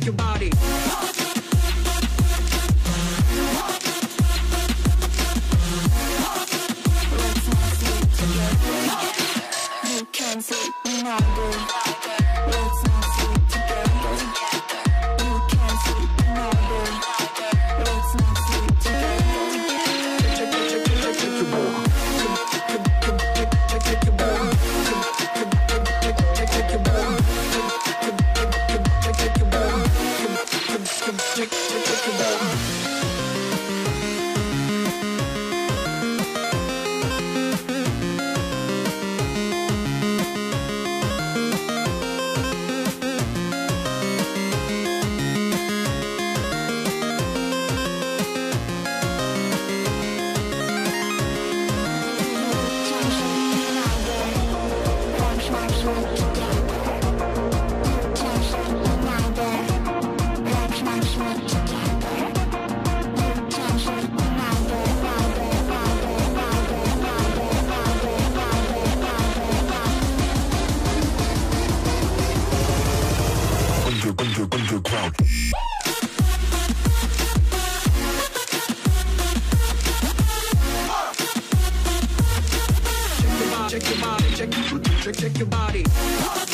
shake your body. You can sleep another. Let's not sleep together. You can sleep another. Let's not sleep together. Underground. Check your body, check your body.